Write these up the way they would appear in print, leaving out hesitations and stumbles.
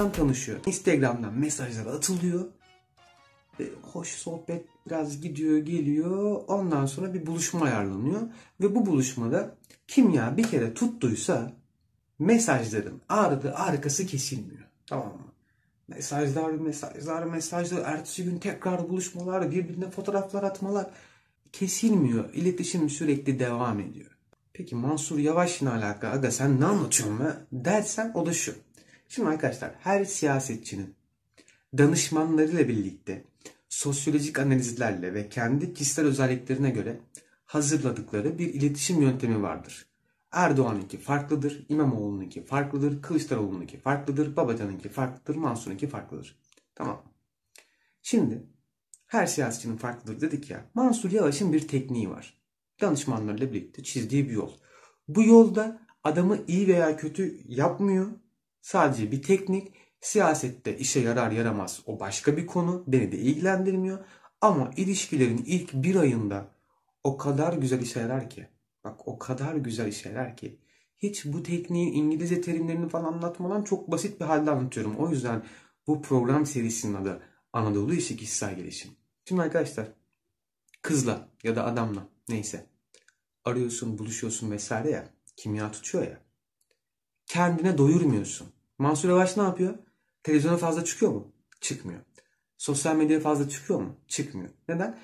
insan tanışıyor. Instagram'dan mesajlar atılıyor. Ve hoş sohbet biraz gidiyor geliyor. Ondan sonra bir buluşma ayarlanıyor. Ve bu buluşmada kimya bir kere tuttuysa mesajların ardı arkası kesilmiyor. Tamam mı? Mesajlar. Ertesi gün tekrar buluşmalar, birbirine fotoğraflar atmalar kesilmiyor. İletişim sürekli devam ediyor. Peki Mansur Yavaş'la alakalı aga sen ne anlatıyorsun be dersen o da şu. Şimdi arkadaşlar her siyasetçinin danışmanlarıyla birlikte sosyolojik analizlerle ve kendi kişisel özelliklerine göre hazırladıkları bir iletişim yöntemi vardır. Erdoğan'ınki farklıdır, İmamoğlu'nunki farklıdır, Kılıçdaroğlu'nunki farklıdır, Babacan'ınki farklıdır, Mansur'unki farklıdır. Tamam. Şimdi her siyasetçinin farklıdır dedik ya. Mansur Yavaş'ın bir tekniği var. Danışmanlarıyla birlikte çizdiği bir yol. Bu yolda adamı iyi veya kötü yapmıyor. Sadece bir teknik. Siyasette işe yarar yaramaz o başka bir konu. Beni de ilgilendirmiyor. Ama ilişkilerin ilk bir ayında o kadar güzel işe yarar ki. Bak o kadar güzel işler ki hiç bu tekniğin İngilizce terimlerini falan anlatmadan çok basit bir halde anlatıyorum. O yüzden bu program serisinin adı Anadolu Kişisel Gelişim. Şimdi arkadaşlar kızla ya da adamla neyse arıyorsun, buluşuyorsun vesaire ya, kimya tutuyor ya, kendine doyurmuyorsun. Mansur Yavaş ne yapıyor? Televizyona fazla çıkıyor mu? Çıkmıyor. Sosyal medyaya fazla çıkıyor mu? Çıkmıyor. Neden?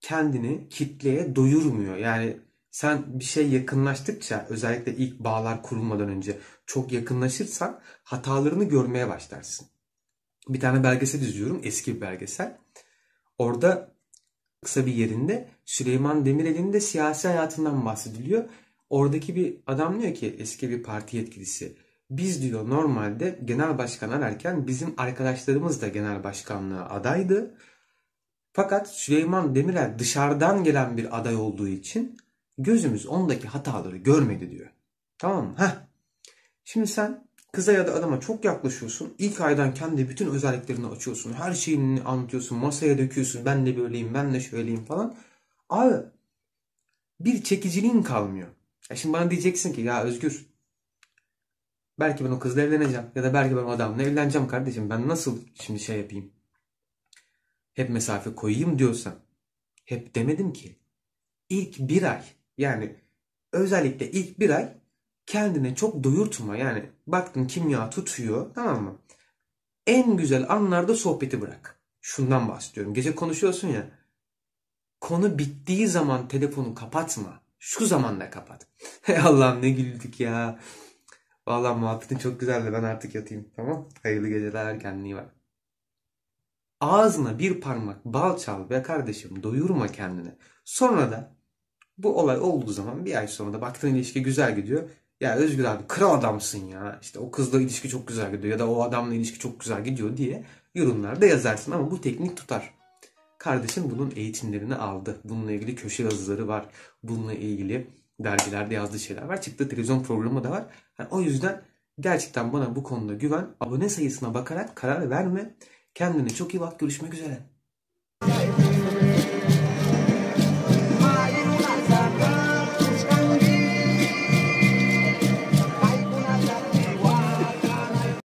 Kendini kitleye doyurmuyor. Yani sen bir şey yakınlaştıkça, özellikle ilk bağlar kurulmadan önce çok yakınlaşırsan hatalarını görmeye başlarsın. Bir tane belgesel izliyorum, eski bir belgesel. Orada kısa bir yerinde Süleyman Demirel'in de siyasi hayatından bahsediliyor. Oradaki bir adam diyor ki eski bir parti yetkilisi. Biz diyor normalde genel başkan ararken bizim arkadaşlarımız da genel başkanlığa adaydı. Fakat Süleyman Demirel dışarıdan gelen bir aday olduğu için gözümüz ondaki hataları görmedi diyor. Tamam mı? Heh. Şimdi sen kıza ya da adama çok yaklaşıyorsun. İlk aydan kendi bütün özelliklerini açıyorsun. Her şeyini anlatıyorsun. Masaya döküyorsun. Ben de böyleyim, ben de şöyleyim falan. Abi bir çekiciliğin kalmıyor. Ya şimdi bana diyeceksin ki ya Özgür belki ben o kızla evleneceğim. Ya da belki ben o adamla evleneceğim kardeşim. Ben nasıl şimdi şey yapayım? Hep mesafe koyayım diyorsan. Hep demedim ki. İlk bir ay. Yani özellikle ilk bir ay kendine çok doyurtma. Yani baktın kimya tutuyor, tamam mı? En güzel anlarda sohbeti bırak. Şundan bahsediyorum. Gece konuşuyorsun ya. Konu bittiği zaman telefonu kapatma. Şu zamanda kapat. Hey Allah'ım ne güldük ya. Vallahi muhabbetin çok güzeldi. Ben artık yatayım. Tamam. Hayırlı geceler. Kendine iyi bak. Ağzına bir parmak bal çal be kardeşim. Doyurma kendini. Sonra da bu olay olduğu zaman bir ay sonra da baktığın ilişki güzel gidiyor. Ya Özgür abi kral adamsın ya. İşte o kızla ilişki çok güzel gidiyor ya da o adamla ilişki çok güzel gidiyor diye yorumlarda yazarsın ama bu teknik tutar. Kardeşin bunun eğitimlerini aldı. Bununla ilgili köşe yazıları var. Bununla ilgili dergilerde yazdığı şeyler var. Çıktı televizyon programı da var. Yani o yüzden gerçekten bana bu konuda güven. Abone sayısına bakarak karar verme. Kendine çok iyi bak. Görüşmek üzere.